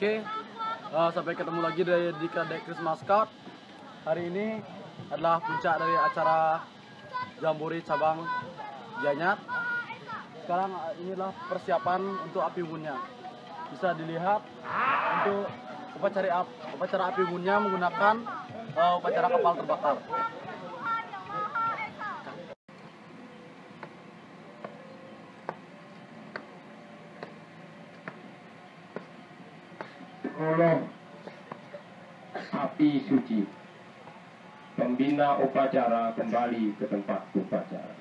Oke, sampai ketemu lagi di Kadek Christmas Scout. Hari ini adalah puncak dari acara Jamboree Cabang Gianyar. Sekarang inilah persiapan untuk api unggunnya. Bisa dilihat untuk upacara api unggunnya menggunakan upacara kapal terbakar. Oleh api suci, pembina upacara kembali ke tempat upacara.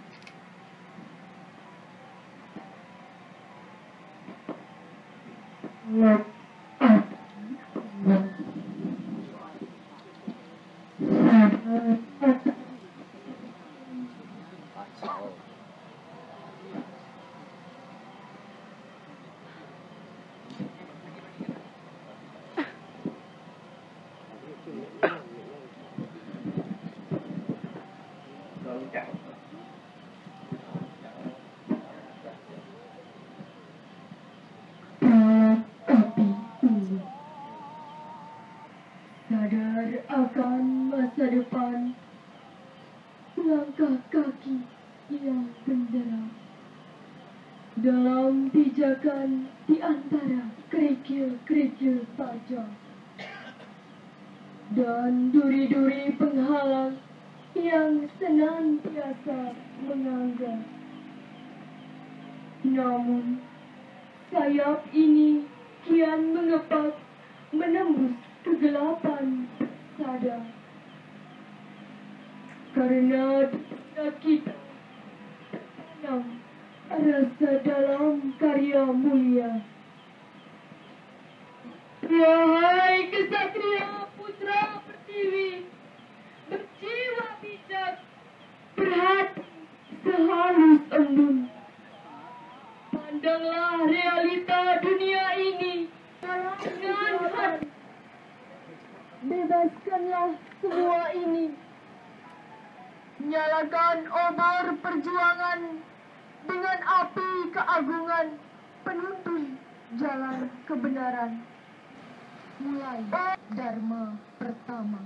Sadar akan masa depan, langkah kaki yang benderang dalam pijakan di antara kerikil-kerikil tajam dan duri-duri penghalang yang senantiasa menganggar. Namun sayap ini kian mengepak, menembus kegelapan sadar, karena kita yang rasa dalam karya mulia. Wahai kesatria putra pertiwi, berjiwa bijak, berhati sehalus embun, pandanglah realita dunia ini dengan hati. Bebaskanlah semua ini. Nyalakan obor perjuangan dengan api keagungan, penuntun jalan kebenaran. Mulai Dharma pertama.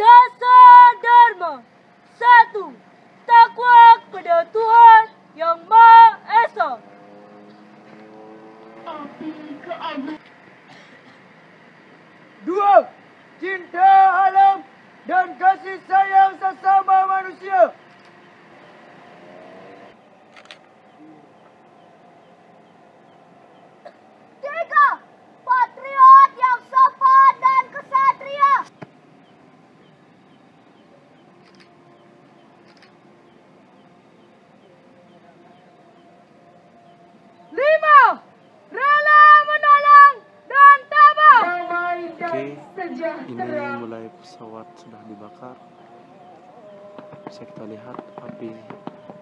Dasar Dharma. 1. Takwa kepada Tuhan Yang Maha Esa. Api keagungan. 2. Cinta alam dan kasih sayang sesama manusia. 3. Patriot yang sopan dan kesatria. 5. Rela menolong dan tabah. Oke, ini mulai pesawat sudah dibakar. Bisa kita lihat api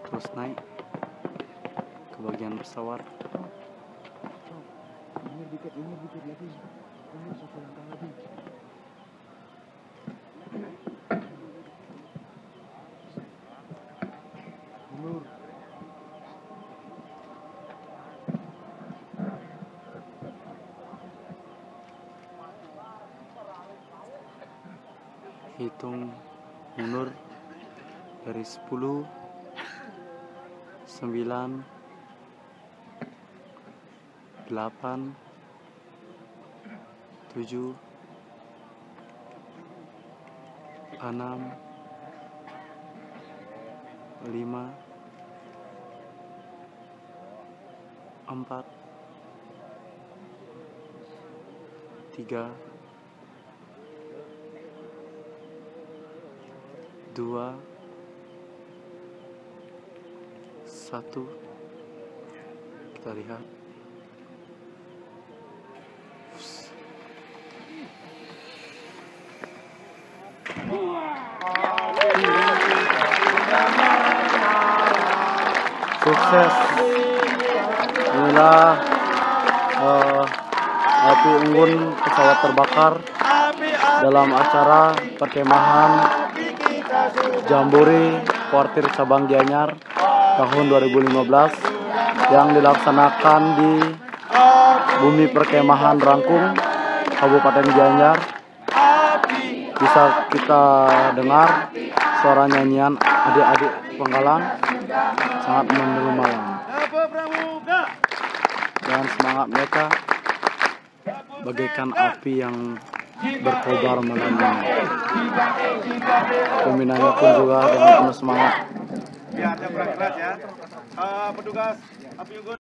terus naik ke bagian pesawat. Dikit lagi, satu langkah lagi. Mundur. Hitung mundur dari 10, 9, 8, 7, 6, 5, 4, 3, 2, 1. Kita lihat. Sukses. Inilah api unggun pesawat terbakar dalam acara perkemahan Jamboree Kwartir Cabang Gianyar tahun 2015 yang dilaksanakan di Bumi Perkemahan Rangkung, Kabupaten Gianyar. Bisa kita dengar suara nyanyian adik-adik penggalang sangat menyelumayan. Dan semangat mereka bagaikan api yang berkobar melalui. Pembinanya pun juga dengan penuh semangat. Ya, ada berat ya. Petugas api unggun.